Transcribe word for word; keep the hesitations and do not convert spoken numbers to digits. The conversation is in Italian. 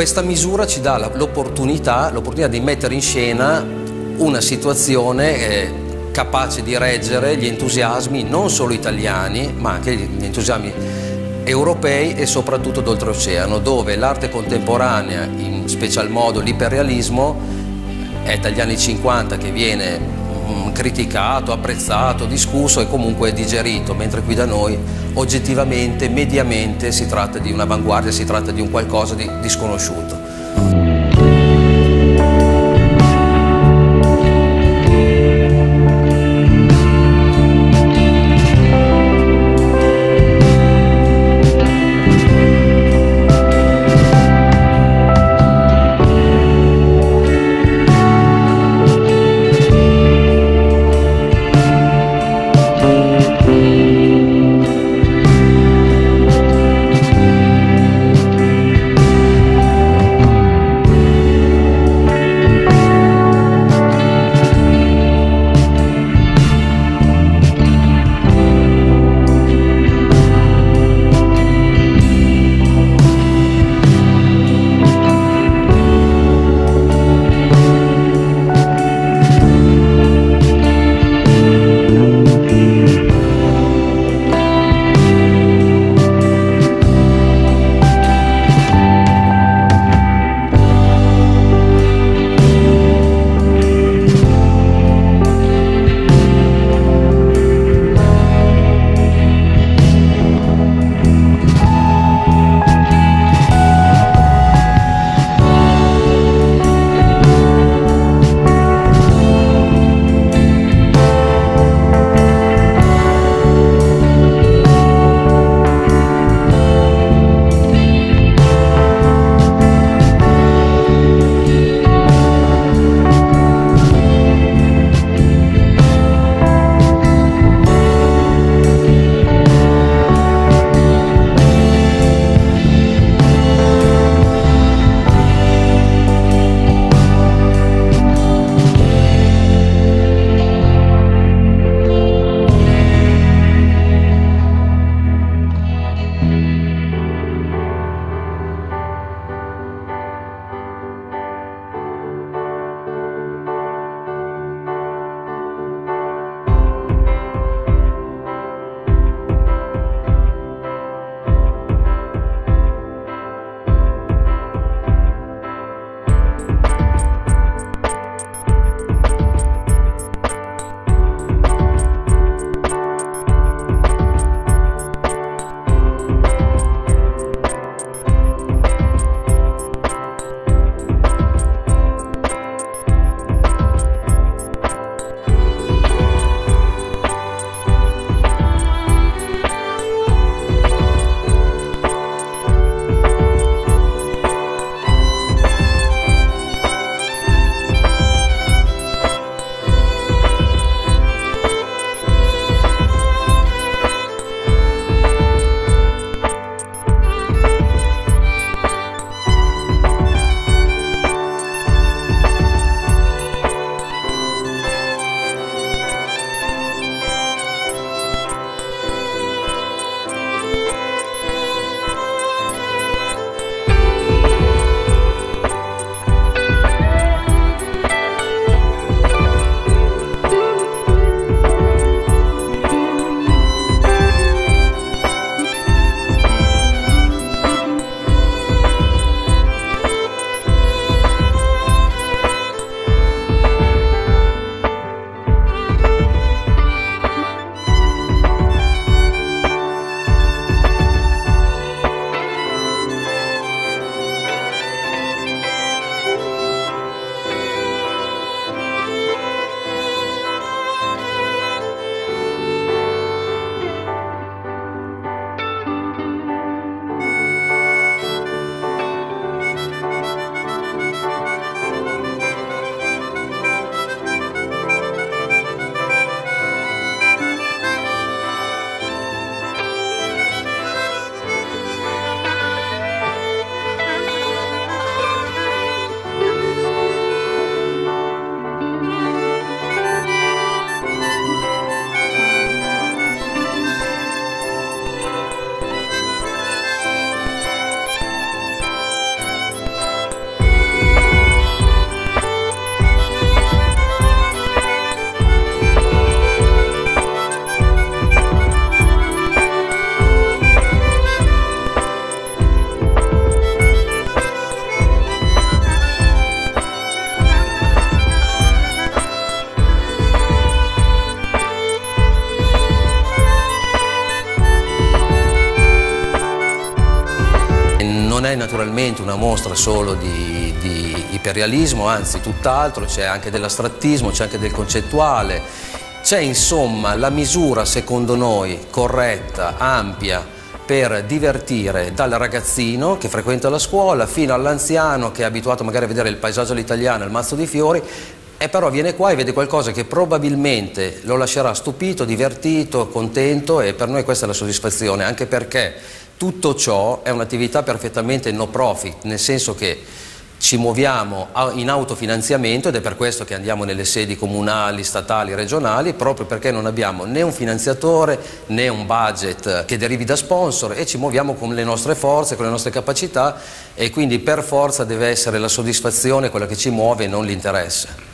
Questa misura ci dà l'opportunità l'opportunità di mettere in scena una situazione eh, capace di reggere gli entusiasmi non solo italiani, ma anche gli entusiasmi europei e soprattutto d'oltreoceano, dove l'arte contemporanea, in special modo l'iperrealismo, è dagli anni cinquanta che viene mh, criticato, apprezzato, discusso e comunque digerito, mentre qui da noi oggettivamente, mediamente si tratta di un'avanguardia, si tratta di un qualcosa di, di sconosciuto. è naturalmente una mostra solo di, di iperrealismo, anzi tutt'altro, c'è anche dell'astrattismo, c'è anche del concettuale, c'è insomma la misura secondo noi corretta, ampia, per divertire dal ragazzino che frequenta la scuola fino all'anziano che è abituato magari a vedere il paesaggio all'italiano, il mazzo di fiori, e però viene qua e vede qualcosa che probabilmente lo lascerà stupito, divertito, contento, e per noi questa è la soddisfazione, anche perché tutto ciò è un'attività perfettamente no profit, nel senso che ci muoviamo in autofinanziamento, ed è per questo che andiamo nelle sedi comunali, statali, regionali, proprio perché non abbiamo né un finanziatore né un budget che derivi da sponsor, e ci muoviamo con le nostre forze, con le nostre capacità, e quindi per forza deve essere la soddisfazione quella che ci muove e non l'interesse.